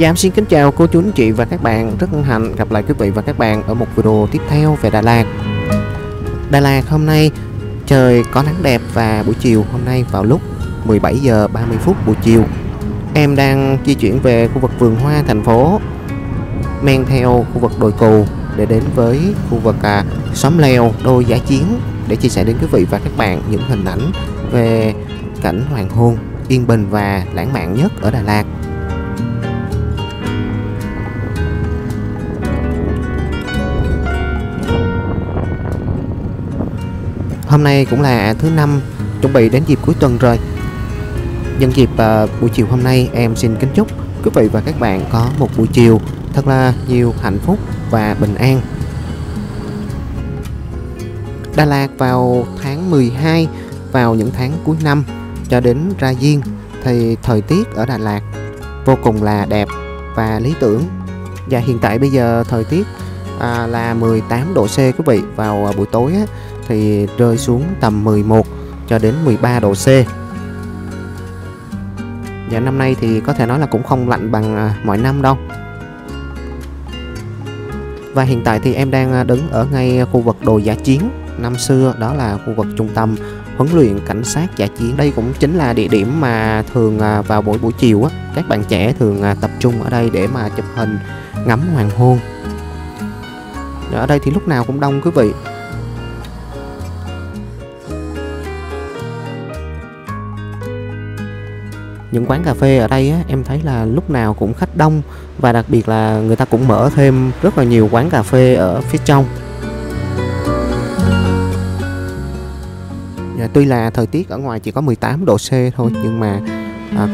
Giám xin kính chào cô chú anh chị và các bạn. Rất hân hạnh gặp lại quý vị và các bạn ở một video tiếp theo về Đà Lạt. Đà Lạt hôm nay trời có nắng đẹp và buổi chiều hôm nay vào lúc 17:30 buổi chiều. Em đang di chuyển về khu vực vườn hoa thành phố, men theo khu vực đồi cù để đến với khu vực xóm lèo đôi Dã Chiến để chia sẻ đến quý vị và các bạn những hình ảnh về cảnh hoàng hôn yên bình và lãng mạn nhất ở Đà Lạt. Hôm nay cũng là thứ năm, chuẩn bị đến dịp cuối tuần rồi. Nhân dịp buổi chiều hôm nay, em xin kính chúc quý vị và các bạn có một buổi chiều thật là nhiều hạnh phúc và bình an. Đà Lạt vào tháng 12, vào những tháng cuối năm cho đến ra Giêng thì thời tiết ở Đà Lạt vô cùng là đẹp và lý tưởng. Và hiện tại bây giờ thời tiết là 18 độ C quý vị. Vào buổi tối á, thì rơi xuống tầm 11 cho đến 13 độ C. Và năm nay thì có thể nói là cũng không lạnh bằng mọi năm đâu. Và hiện tại thì em đang đứng ở ngay khu vực đồi Dã Chiến. Năm xưa đó là khu vực trung tâm huấn luyện cảnh sát Dã Chiến. Đây cũng chính là địa điểm mà thường vào buổi chiều á, các bạn trẻ thường tập trung ở đây để mà chụp hình ngắm hoàng hôn. Ở đây thì lúc nào cũng đông quý vị. Những quán cà phê ở đây á, em thấy là lúc nào cũng khách đông. Và đặc biệt là người ta cũng mở thêm rất là nhiều quán cà phê ở phía trong. Tuy là thời tiết ở ngoài chỉ có 18 độ C thôi, nhưng mà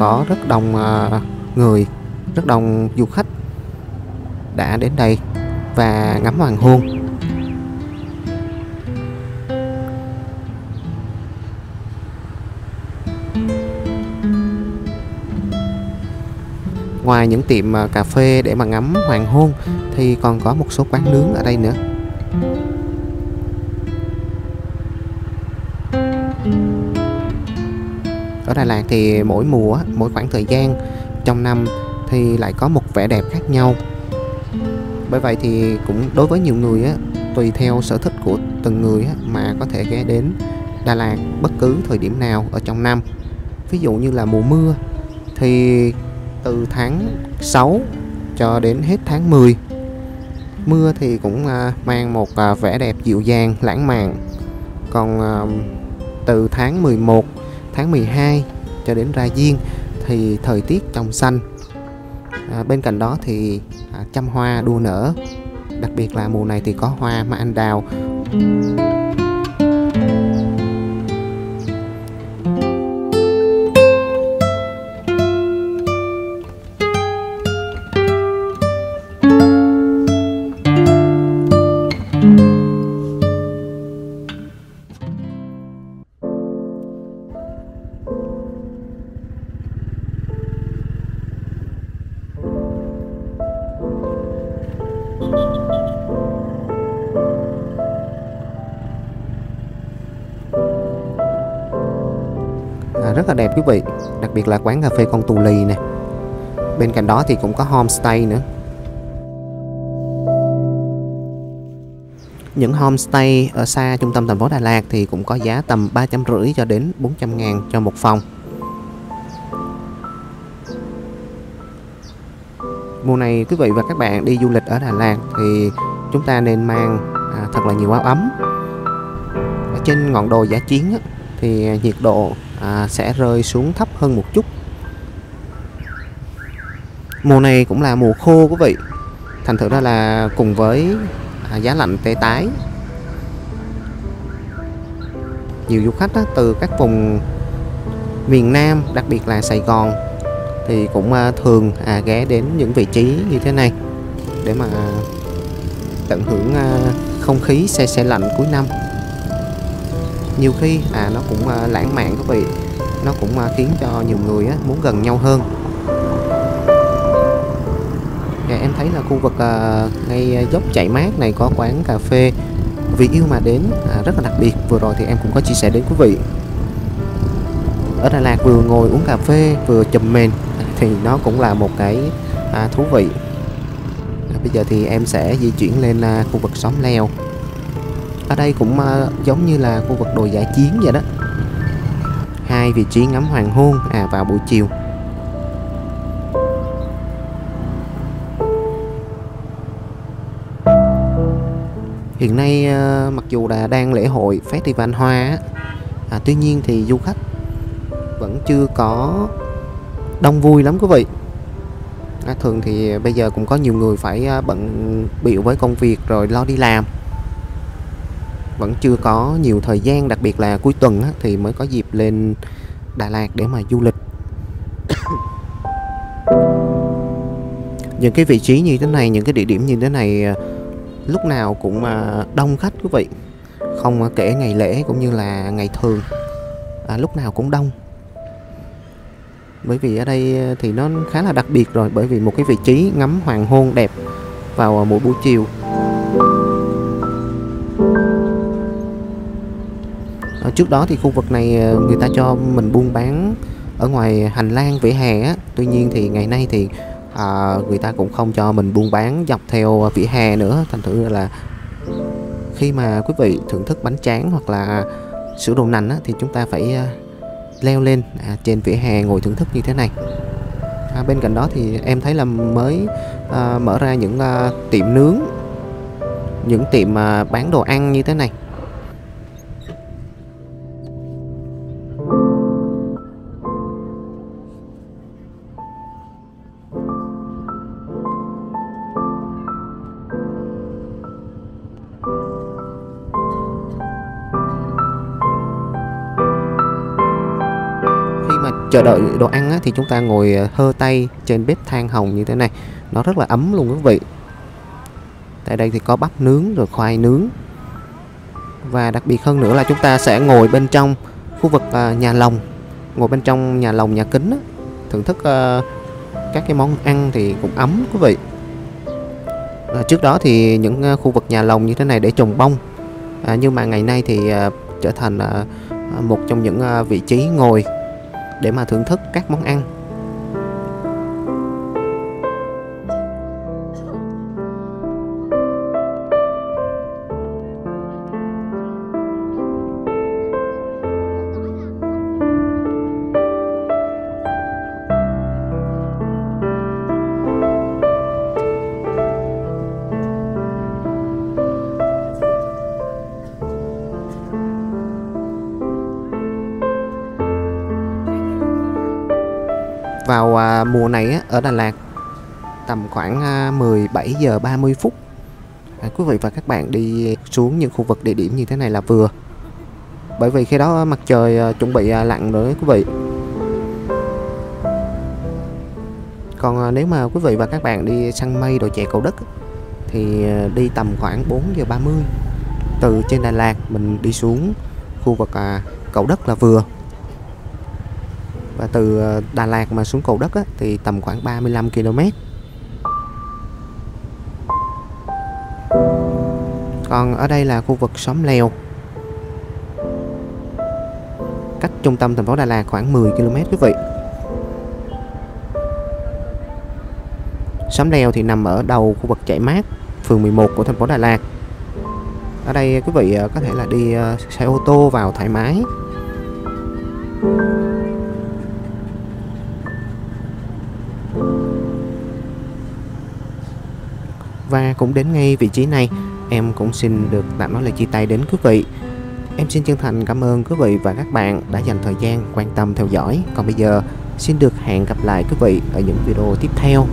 có rất đông người, rất đông du khách đã đến đây và ngắm hoàng hôn. Ngoài những tiệm cà phê để mà ngắm hoàng hôn thì còn có một số quán nướng ở đây nữa. Ở Đà Lạt thì mỗi mùa, mỗi khoảng thời gian trong năm thì lại có một vẻ đẹp khác nhau. Bởi vậy thì cũng đối với nhiều người á, tùy theo sở thích của từng người á, mà có thể ghé đến Đà Lạt bất cứ thời điểm nào ở trong năm. Ví dụ như là mùa mưa thì từ tháng 6 cho đến hết tháng 10. Mưa thì cũng mang một vẻ đẹp dịu dàng, lãng mạn. Còn từ tháng 11, tháng 12 cho đến ra Giêng thì thời tiết trong xanh. Bên cạnh đó thì trăm hoa đua nở. Đặc biệt là mùa này thì có hoa mai anh đào. Rất là đẹp quý vị, đặc biệt là quán cà phê Con Tù Lì nè. Bên cạnh đó thì cũng có homestay nữa. Những homestay ở xa trung tâm thành phố Đà Lạt thì cũng có giá tầm 350 cho đến 400 ngàn cho một phòng. Mùa này quý vị và các bạn đi du lịch ở Đà Lạt thì chúng ta nên mang thật là nhiều áo ấm. Ở trên ngọn đồi Dã Chiến á, thì nhiệt độ sẽ rơi xuống thấp hơn một chút. Mùa này cũng là mùa khô quý vị. Thành thử ra là cùng với giá lạnh tê tái, nhiều du khách từ các vùng miền Nam, đặc biệt là Sài Gòn thì cũng thường ghé đến những vị trí như thế này để mà tận hưởng không khí se lạnh cuối năm. Nhiều khi nó cũng lãng mạn các vị, nó cũng khiến cho nhiều người muốn gần nhau hơn. Và em thấy là khu vực ngay dốc Chạy Mát này có quán cà phê Vì Yêu Mà Đến rất là đặc biệt. Vừa rồi thì em cũng có chia sẻ đến quý vị. Ở Đà Lạt vừa ngồi uống cà phê vừa chùm mền thì nó cũng là một cái thú vị. Bây giờ thì em sẽ di chuyển lên khu vực xóm leo. Ở đây cũng giống như là khu vực đồi Dã Chiến vậy đó. Hai vị trí ngắm hoàng hôn vào buổi chiều. Hiện nay mặc dù là đang lễ hội Festival Hoa, tuy nhiên thì du khách vẫn chưa có đông vui lắm quý vị. Thường thì bây giờ cũng có nhiều người phải bận bịu với công việc rồi lo đi làm, vẫn chưa có nhiều thời gian, đặc biệt là cuối tuần thì mới có dịp lên Đà Lạt để mà du lịch. Những cái vị trí như thế này, những cái địa điểm như thế này lúc nào cũng đông khách quý vị, không kể ngày lễ cũng như là ngày thường, lúc nào cũng đông. Bởi vì ở đây thì nó khá là đặc biệt rồi, bởi vì một cái vị trí ngắm hoàng hôn đẹp vào mỗi buổi chiều. Trước đó thì khu vực này người ta cho mình buôn bán ở ngoài hành lang vỉa hè á. Tuy nhiên thì ngày nay thì người ta cũng không cho mình buôn bán dọc theo vỉa hè nữa. Thành thử là khi mà quý vị thưởng thức bánh tráng hoặc là sữa đậu nành á, thì chúng ta phải leo lên trên vỉa hè ngồi thưởng thức như thế này. Bên cạnh đó thì em thấy là mới mở ra những tiệm nướng, những tiệm bán đồ ăn như thế này. Chờ đợi đồ ăn á, thì chúng ta ngồi hơ tay trên bếp than hồng như thế này, nó rất là ấm luôn quý vị. Tại đây thì có bắp nướng rồi khoai nướng. Và đặc biệt hơn nữa là chúng ta sẽ ngồi bên trong khu vực nhà lồng, ngồi bên trong nhà lồng, nhà kính á, thưởng thức các cái món ăn thì cũng ấm quý vị. Trước đó thì những khu vực nhà lồng như thế này để trồng bông, nhưng mà ngày nay thì trở thành một trong những vị trí ngồi để mà thưởng thức các món ăn. Vào mùa này ở Đà Lạt tầm khoảng 17 giờ 30 phút, quý vị và các bạn đi xuống những khu vực địa điểm như thế này là vừa. Bởi vì khi đó mặt trời chuẩn bị lặn rồi đấy quý vị. Còn nếu mà quý vị và các bạn đi săn mây đồ chè Cầu Đất thì đi tầm khoảng 4 giờ 30. Từ trên Đà Lạt mình đi xuống khu vực Cầu Đất là vừa. Và từ Đà Lạt mà xuống Cầu Đất á, thì tầm khoảng 35 km. Còn ở đây là khu vực xóm lèo, cách trung tâm thành phố Đà Lạt khoảng 10 km quý vị. Xóm lèo thì nằm ở đầu khu vực Chạy Mát, phường 11 của thành phố Đà Lạt. Ở đây quý vị có thể là đi xe ô tô vào thoải mái. Và cũng đến ngay vị trí này, em cũng xin được tạm nói lời chia tay đến quý vị. Em xin chân thành cảm ơn quý vị và các bạn đã dành thời gian quan tâm theo dõi. Còn bây giờ, xin được hẹn gặp lại quý vị ở những video tiếp theo.